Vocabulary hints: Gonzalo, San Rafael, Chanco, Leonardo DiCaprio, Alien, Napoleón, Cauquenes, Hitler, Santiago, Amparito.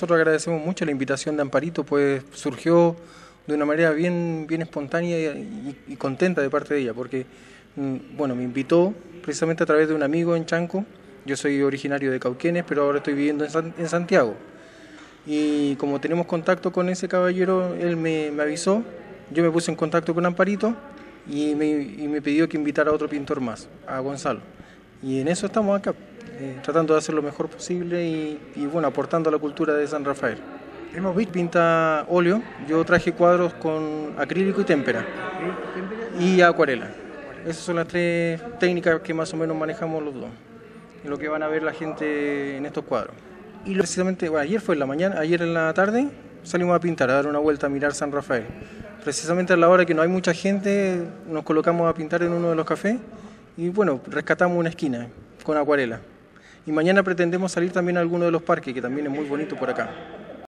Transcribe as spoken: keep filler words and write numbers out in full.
Nosotros agradecemos mucho la invitación de Amparito, pues surgió de una manera bien, bien espontánea y, y contenta de parte de ella, porque bueno, me invitó precisamente a través de un amigo en Chanco. Yo soy originario de Cauquenes, pero ahora estoy viviendo en, San, en Santiago. Y como tenemos contacto con ese caballero, él me, me avisó, yo me puse en contacto con Amparito y me, y me pidió que invitara a otro pintor más, a Gonzalo. Y en eso estamos acá. Eh, tratando de hacer lo mejor posible y, y bueno, aportando a la cultura de San Rafael. Hemos visto pinta óleo, yo traje cuadros con acrílico y témpera y acuarela. Esas son las tres técnicas que más o menos manejamos los dos, lo que van a ver la gente en estos cuadros. Y lo, precisamente, bueno, ayer fue en la mañana, ayer en la tarde salimos a pintar, a dar una vuelta a mirar San Rafael. Precisamente a la hora que no hay mucha gente nos colocamos a pintar en uno de los cafés y bueno, rescatamos una esquina con acuarela. Y mañana pretendemos salir también a alguno de los parques, que también es muy bonito por acá.